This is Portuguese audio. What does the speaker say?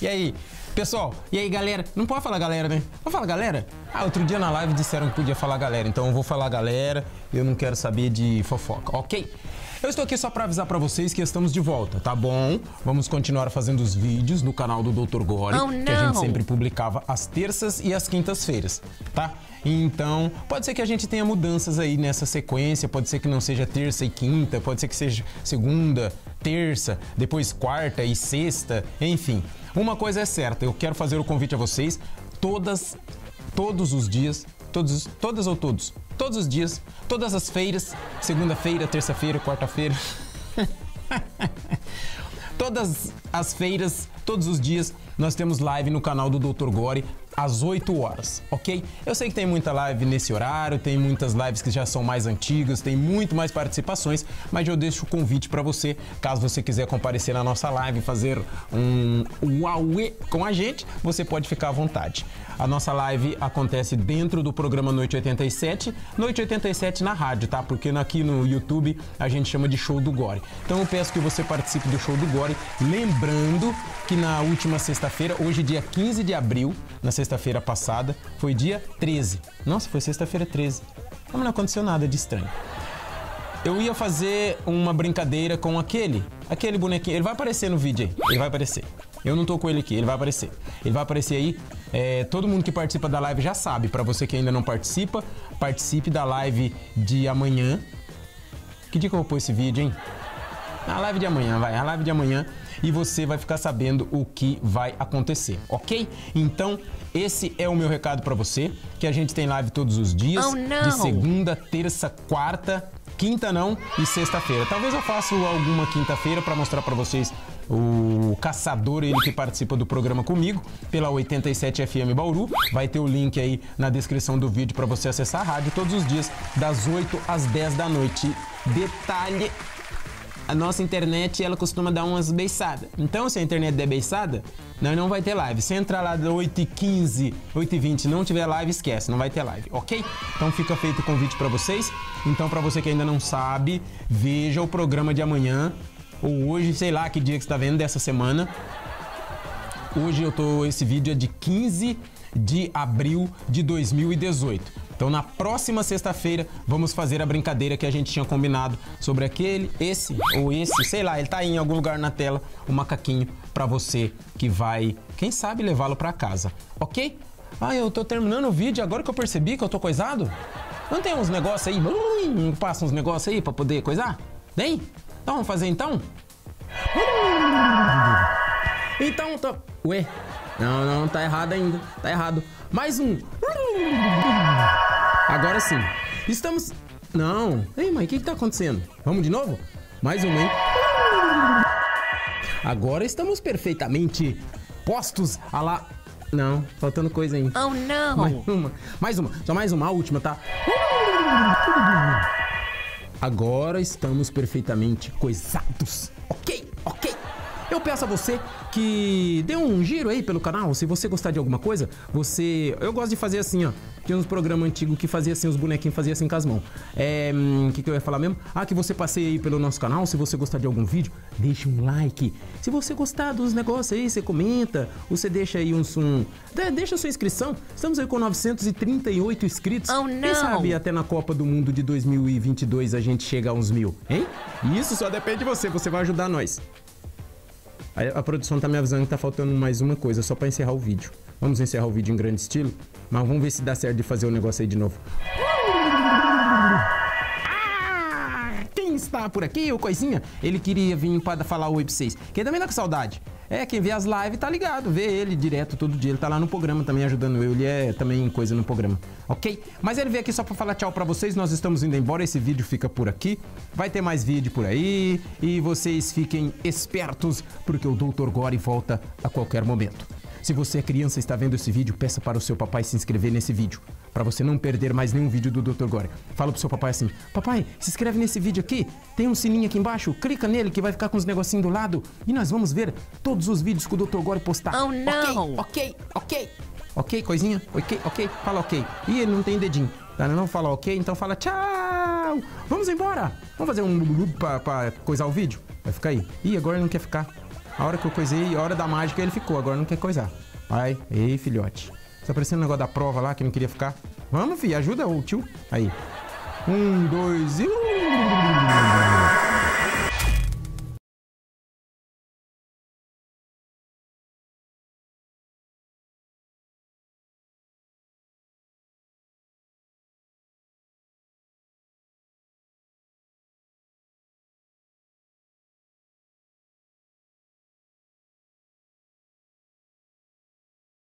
E aí, pessoal? E aí, galera? Não pode falar galera, né? Não fala galera? Ah, outro dia na live disseram que podia falar galera, então eu vou falar galera, eu não quero saber de fofoca, ok? Eu estou aqui só para avisar para vocês que estamos de volta, tá bom? Vamos continuar fazendo os vídeos no canal do Dr. Gory, que a gente sempre publicava às terças e às quintas-feiras, tá? Então, pode ser que a gente tenha mudanças aí nessa sequência, pode ser que não seja terça e quinta, pode ser que seja segunda, terça, depois quarta e sexta, enfim. Uma coisa é certa, eu quero fazer o convite a vocês, todos os dias, todas as feiras, segunda-feira, terça-feira, quarta-feira, todas as feiras, todos os dias, nós temos live no canal do Dr. Gory às 8 horas, ok? Eu sei que tem muita live nesse horário, tem muitas lives que já são mais antigas, tem muito mais participações, mas eu deixo o convite para você, caso você quiser comparecer na nossa live, fazer um uauê com a gente, você pode ficar à vontade. A nossa live acontece dentro do programa Noite 87, Noite 87 na rádio, tá? Porque aqui no YouTube a gente chama de Show do Gory. Então eu peço que você participe do Show do Gory, lembrando que na última sexta-feira, hoje dia 15 de abril, na sexta-feira passada, foi dia 13. Nossa, foi sexta-feira 13. Não aconteceu nada de estranho. Eu ia fazer uma brincadeira com aquele bonequinho. Ele vai aparecer no vídeo aí, ele vai aparecer. Eu não tô com ele aqui, ele vai aparecer. Ele vai aparecer aí. É, todo mundo que participa da live já sabe. Pra você que ainda não participa, participe da live de amanhã. Que dia que eu vou pôr esse vídeo, hein? A live de amanhã, vai. A live de amanhã. E você vai ficar sabendo o que vai acontecer, ok? Então, esse é o meu recado pra você. Que a gente tem live todos os dias. De segunda, terça, quarta... Quinta não e sexta-feira. Talvez eu faça alguma quinta-feira para mostrar para vocês o Caçador, ele que participa do programa comigo, pela 87FM Bauru. Vai ter o link aí na descrição do vídeo para você acessar a rádio todos os dias, das 8 às 10 da noite. Detalhe, a nossa internet, ela costuma dar umas beiçadas. Então, se a internet der beiçada, não vai ter live. Se entrar lá de 8h15, 8h20 não tiver live, esquece, não vai ter live, ok? Então fica feito o convite para vocês. Então, para você que ainda não sabe, veja o programa de amanhã, ou hoje, sei lá que dia que você tá vendo dessa semana. Hoje esse vídeo é de 15 de abril de 2018. Então, na próxima sexta-feira, vamos fazer a brincadeira que a gente tinha combinado sobre esse, sei lá, ele tá aí em algum lugar na tela, o macaquinho pra você que vai, quem sabe, levá-lo pra casa, ok? Ah, eu tô terminando o vídeo agora que eu percebi que eu tô coisado? Não tem uns negócios aí? Não passa uns negócios aí pra poder coisar? Tem? Então, vamos fazer então? Então, Ué? Não, tá errado ainda, tá errado. Mais um... Agora sim. Estamos... Não. Ei, mãe, o que tá acontecendo? Vamos de novo? Mais uma, hein? Agora estamos perfeitamente postos a lá... Não, faltando coisa ainda. Oh, não. Mais uma. Só mais uma, a última, tá? Agora estamos perfeitamente coisados. Ok. Eu peço a você que dê um giro aí pelo canal. Se você gostar de alguma coisa, eu gosto de fazer assim, ó. Tinha uns programas antigos que fazia assim, os bonequinhos faziam assim com as mãos. O que eu ia falar mesmo? Ah, que você passeie aí pelo nosso canal. Se você gostar de algum vídeo, deixa um like. Se você gostar dos negócios aí, você comenta. Você deixa aí deixa a sua inscrição. Estamos aí com 938 inscritos. Oh, não. Quem sabe até na Copa do Mundo de 2022 a gente chega a uns 1000, hein? Isso só depende de você. Você vai ajudar nós. A produção tá me avisando que tá faltando mais uma coisa, só pra encerrar o vídeo. Vamos encerrar o vídeo em grande estilo? Mas vamos ver se dá certo de fazer o negócio aí de novo. Quem está por aqui? O Coisinha, ele queria vir pra falar oi pra vocês. Quem também tá com saudade? Quem vê as lives tá ligado, vê ele direto todo dia. Ele tá lá no programa também ajudando eu, ele é também coisa no programa, ok? Mas ele veio aqui só pra falar tchau pra vocês, nós estamos indo embora, esse vídeo fica por aqui. Vai ter mais vídeo por aí e vocês fiquem espertos, porque o Dr. Gory volta a qualquer momento. Se você é criança e está vendo esse vídeo, peça para o seu papai se inscrever nesse vídeo, para você não perder mais nenhum vídeo do Dr. Gory. Fala pro seu papai assim, papai, se inscreve nesse vídeo aqui, tem um sininho aqui embaixo, clica nele que vai ficar com os negocinhos do lado e nós vamos ver todos os vídeos que o Dr. Gory postar. Oh, não! Ok. Ok, coisinha? Ok. Fala ok. Ih, ele não tem dedinho. Não fala ok, então fala tchau. Vamos embora. Vamos fazer um pra coisar o vídeo? Vai ficar aí. Ih, agora ele não quer ficar. A hora que eu coisei, a hora da mágica, ele ficou. Agora não quer coisar. Vai. Ei, filhote. Tá parecendo um negócio da prova lá, que não queria ficar. Vamos, filho. Ajuda o tio. Aí. 1, 2 e...